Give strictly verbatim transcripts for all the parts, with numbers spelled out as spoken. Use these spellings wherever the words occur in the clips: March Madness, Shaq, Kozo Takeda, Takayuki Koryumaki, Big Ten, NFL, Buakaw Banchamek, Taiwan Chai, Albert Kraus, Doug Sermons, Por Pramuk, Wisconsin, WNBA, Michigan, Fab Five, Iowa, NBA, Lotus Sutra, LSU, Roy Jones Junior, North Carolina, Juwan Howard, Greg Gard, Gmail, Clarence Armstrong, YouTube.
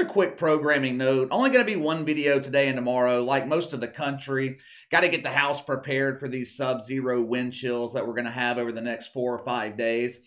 Just a quick programming note. Only going to be one video today and tomorrow, like most of the country. Got to get the house prepared for these sub-zero wind chills that we're going to have over the next four or five days.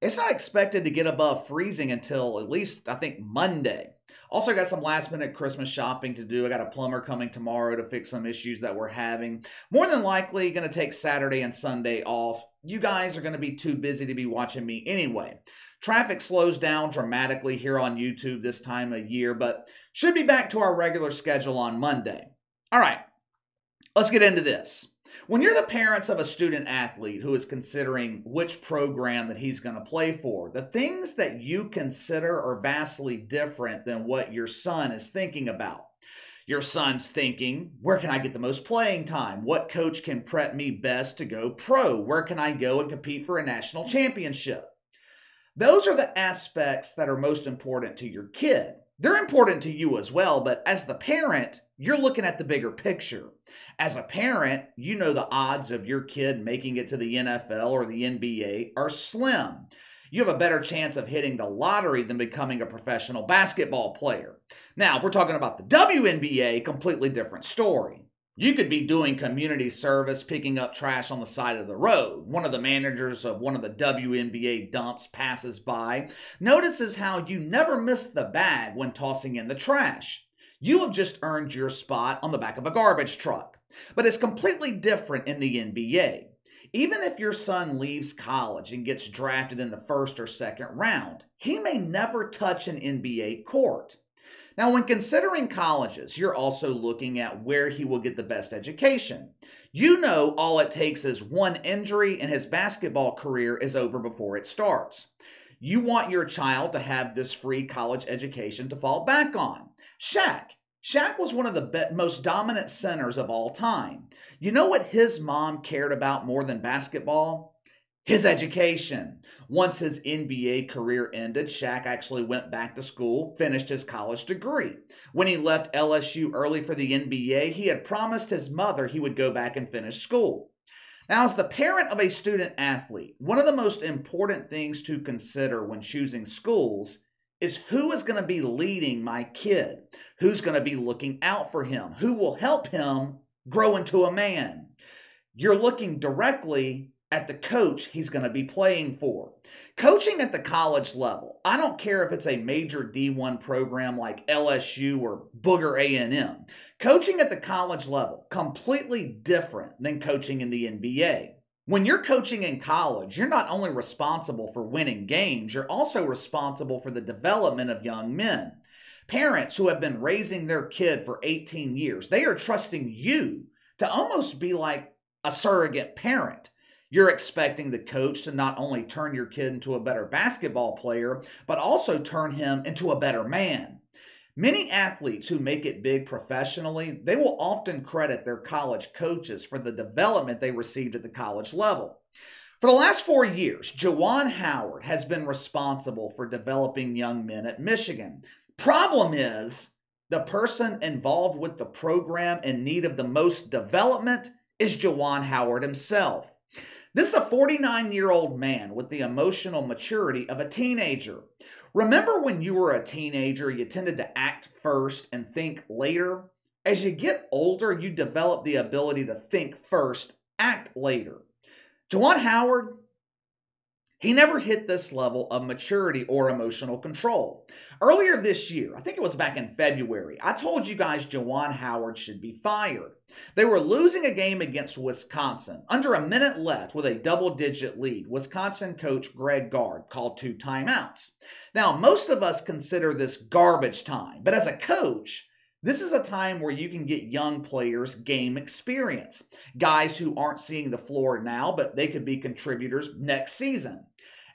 It's not expected to get above freezing until at least, I think, Monday. Also got some last-minute Christmas shopping to do. I got a plumber coming tomorrow to fix some issues that we're having. More than likely, going to take Saturday and Sunday off. You guys are going to be too busy to be watching me anyway. Traffic slows down dramatically here on YouTube this time of year, but should be back to our regular schedule on Monday. All right, let's get into this. When you're the parents of a student athlete who is considering which program that he's going to play for, the things that you consider are vastly different than what your son is thinking about. Your son's thinking, where can I get the most playing time? What coach can prep me best to go pro? Where can I go and compete for a national championship? Those are the aspects that are most important to your kid. They're important to you as well, but as the parent, you're looking at the bigger picture. As a parent, you know the odds of your kid making it to the N F L or the N B A are slim. You have a better chance of hitting the lottery than becoming a professional basketball player. Now, if we're talking about the W N B A, completely different story. You could be doing community service, picking up trash on the side of the road. One of the managers of one of the W N B A dumps passes by, notices how you never miss the bag when tossing in the trash. You have just earned your spot on the back of a garbage truck. But it's completely different in the N B A. Even if your son leaves college and gets drafted in the first or second round, he may never touch an N B A court. Now, when considering colleges, you're also looking at where he will get the best education. You know all it takes is one injury and his basketball career is over before it starts. You want your child to have this free college education to fall back on. Shaq. Shaq was one of the most dominant centers of all time. You know what his mom cared about more than basketball? His education. Once his N B A career ended, Shaq actually went back to school, finished his college degree. When he left L S U early for the N B A, he had promised his mother he would go back and finish school. Now, as the parent of a student athlete, one of the most important things to consider when choosing schools is who is going to be leading my kid, who's going to be looking out for him, who will help him grow into a man. You're looking directly at the coach he's going to be playing for. Coaching at the college level, I don't care if it's a major D one program like L S U or Booger A and M. Coaching at the college level, completely different than coaching in the N B A. When you're coaching in college, you're not only responsible for winning games, you're also responsible for the development of young men. Parents who have been raising their kid for eighteen years, they are trusting you to almost be like a surrogate parent. You're expecting the coach to not only turn your kid into a better basketball player, but also turn him into a better man. Many athletes who make it big professionally, they will often credit their college coaches for the development they received at the college level. For the last four years, Juwan Howard has been responsible for developing young men at Michigan. Problem is, the person involved with the program in need of the most development is Juwan Howard himself. This is a forty-nine-year-old man with the emotional maturity of a teenager. Remember when you were a teenager, you tended to act first and think later? As you get older, you develop the ability to think first, act later. Juwan Howard, he never hit this level of maturity or emotional control. Earlier this year, I think it was back in February, I told you guys Juwan Howard should be fired. They were losing a game against Wisconsin. Under a minute left with a double-digit lead, Wisconsin coach Greg Gard called two timeouts. Now, most of us consider this garbage time, but as a coach, this is a time where you can get young players game experience. Guys who aren't seeing the floor now, but they could be contributors next season.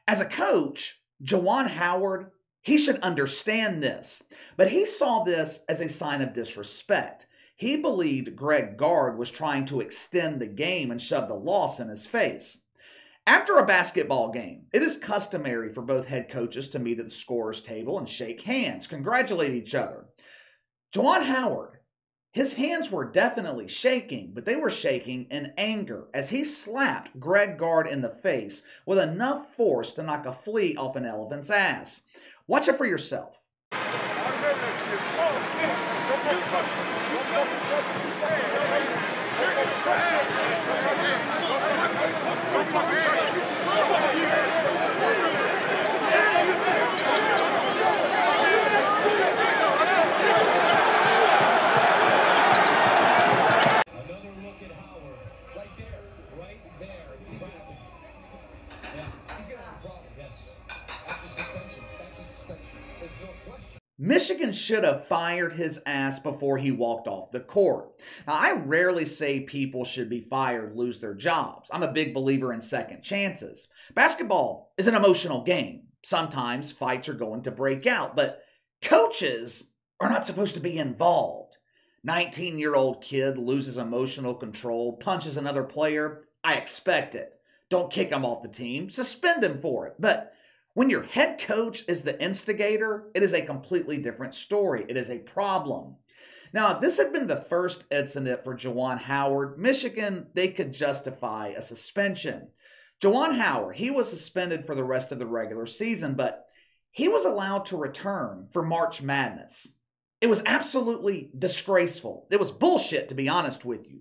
As a coach, Juwan Howard, he should understand this, but he saw this as a sign of disrespect. He believed Greg Gard was trying to extend the game and shove the loss in his face. After a basketball game, it is customary for both head coaches to meet at the scorer's table and shake hands, congratulate each other. Juwan Howard, his hands were definitely shaking, but they were shaking in anger as he slapped Greg Gard in the face with enough force to knock a flea off an elephant's ass. Watch it for yourself. Michigan should have fired his ass before he walked off the court. Now, I rarely say people should be fired, lose their jobs. I'm a big believer in second chances. Basketball is an emotional game. Sometimes fights are going to break out, but coaches are not supposed to be involved. nineteen-year-old kid loses emotional control, punches another player. I expect it. Don't kick him off the team. Suspend him for it. But when your head coach is the instigator, it is a completely different story. It is a problem. Now, if this had been the first incident for Juwan Howard, Michigan, they could justify a suspension. Juwan Howard, he was suspended for the rest of the regular season, but he was allowed to return for March Madness. It was absolutely disgraceful. It was bullshit, to be honest with you.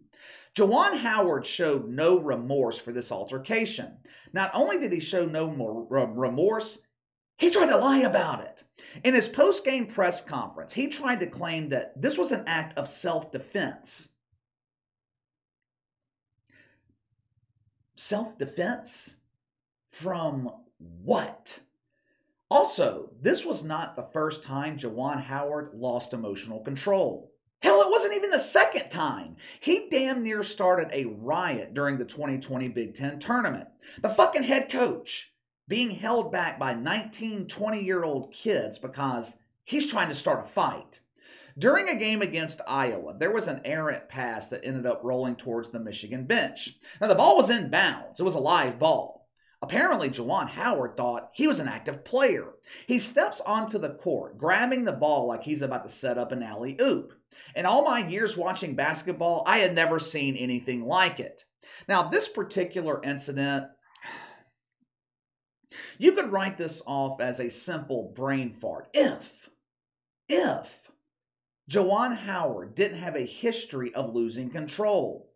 Juwan Howard showed no remorse for this altercation. Not only did he show no more remorse, he tried to lie about it. In his post-game press conference, he tried to claim that this was an act of self-defense. Self-defense? From what? Also, this was not the first time Juwan Howard lost emotional control. Hell, it wasn't even the second time. He damn near started a riot during the twenty twenty Big Ten tournament. The fucking head coach being held back by nineteen, twenty-year-old kids because he's trying to start a fight. During a game against Iowa, there was an errant pass that ended up rolling towards the Michigan bench. Now, the ball was in bounds. It was a live ball. Apparently, Juwan Howard thought he was an active player. He steps onto the court, grabbing the ball like he's about to set up an alley-oop. In all my years watching basketball, I had never seen anything like it. Now, this particular incident, you could write this off as a simple brain fart. If, if Juwan Howard didn't have a history of losing control.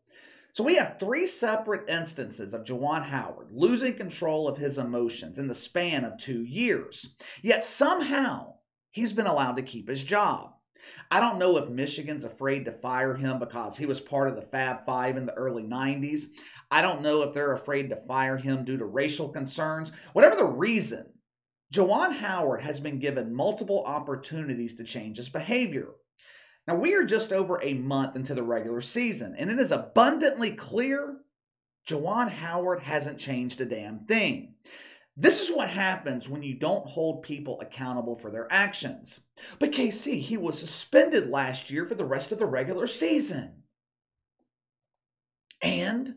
So we have three separate instances of Juwan Howard losing control of his emotions in the span of two years. Yet somehow, he's been allowed to keep his job. I don't know if Michigan's afraid to fire him because he was part of the Fab Five in the early nineties. I don't know if they're afraid to fire him due to racial concerns. Whatever the reason, Juwan Howard has been given multiple opportunities to change his behavior. Now, we are just over a month into the regular season, and it is abundantly clear Juwan Howard hasn't changed a damn thing. This is what happens when you don't hold people accountable for their actions. But K C, he was suspended last year for the rest of the regular season. And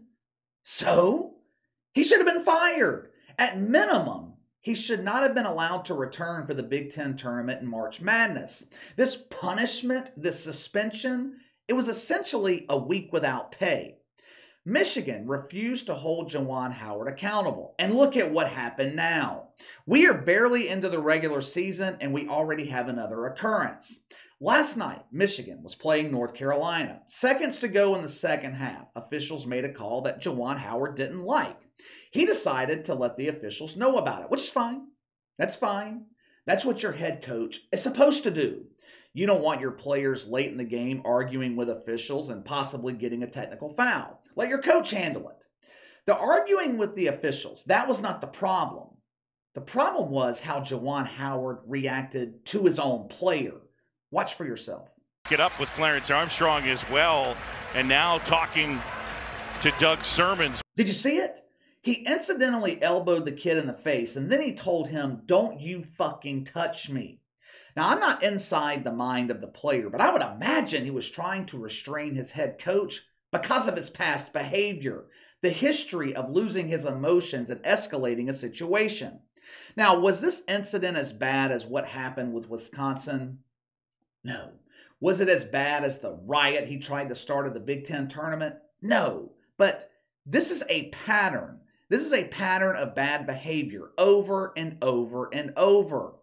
so? He should have been fired. At minimum, he should not have been allowed to return for the Big Ten tournament and March Madness. This punishment, this suspension, it was essentially a week without pay. Michigan refused to hold Juwan Howard accountable. And look at what happened now. We are barely into the regular season, and we already have another occurrence. Last night, Michigan was playing North Carolina. Seconds to go in the second half, officials made a call that Juwan Howard didn't like. He decided to let the officials know about it, which is fine. That's fine. That's what your head coach is supposed to do. You don't want your players late in the game arguing with officials and possibly getting a technical foul. Let your coach handle it. The arguing with the officials, that was not the problem. The problem was how Juwan Howard reacted to his own player. Watch for yourself. Get up with Clarence Armstrong as well, and now talking to Doug Sermons. Did you see it? He incidentally elbowed the kid in the face, and then he told him, "Don't you fucking touch me." Now, I'm not inside the mind of the player, but I would imagine he was trying to restrain his head coach because of his past behavior, the history of losing his emotions and escalating a situation. Now, was this incident as bad as what happened with Wisconsin? No. Was it as bad as the riot he tried to start at the Big Ten tournament? No. But this is a pattern. This is a pattern of bad behavior over and over and over.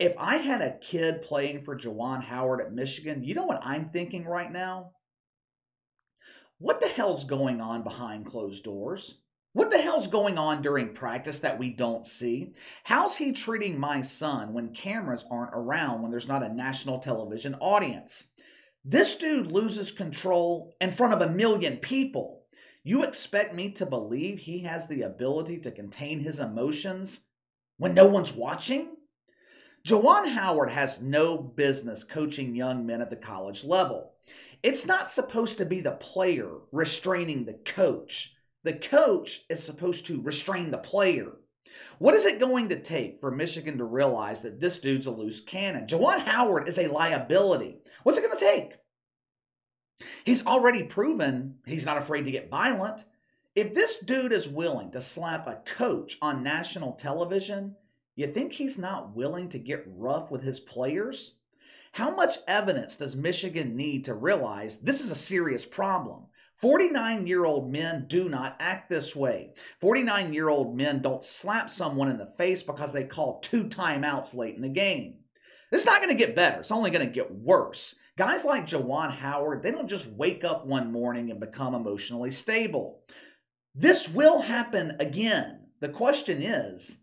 If I had a kid playing for Juwan Howard at Michigan, you know what I'm thinking right now? What the hell's going on behind closed doors? What the hell's going on during practice that we don't see? How's he treating my son when cameras aren't around, when there's not a national television audience? This dude loses control in front of a million people. You expect me to believe he has the ability to contain his emotions when no one's watching? Juwan Howard has no business coaching young men at the college level. It's not supposed to be the player restraining the coach. The coach is supposed to restrain the player. What is it going to take for Michigan to realize that this dude's a loose cannon? Juwan Howard is a liability. What's it going to take? He's already proven he's not afraid to get violent. If this dude is willing to slap a coach on national television, you think he's not willing to get rough with his players? How much evidence does Michigan need to realize this is a serious problem? forty-nine-year-old men do not act this way. forty-nine-year-old men don't slap someone in the face because they call two timeouts late in the game. It's not going to get better. It's only going to get worse. Guys like Juwan Howard, they don't just wake up one morning and become emotionally stable. This will happen again. The question is,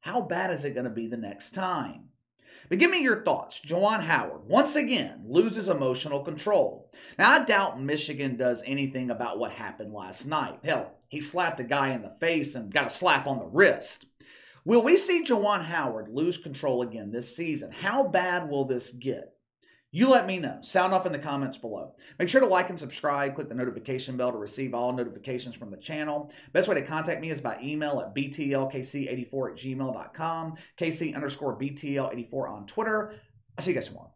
how bad is it going to be the next time? But give me your thoughts. Juwan Howard, once again, loses emotional control. Now, I doubt Michigan does anything about what happened last night. Hell, he slapped a guy in the face and got a slap on the wrist. Will we see Juwan Howard lose control again this season? How bad will this get? You let me know. Sound off in the comments below. Make sure to like and subscribe. Click the notification bell to receive all notifications from the channel. Best way to contact me is by email at b t l k c eight four at gmail dot com, kc underscore b t l eight four on Twitter. I'll see you guys tomorrow.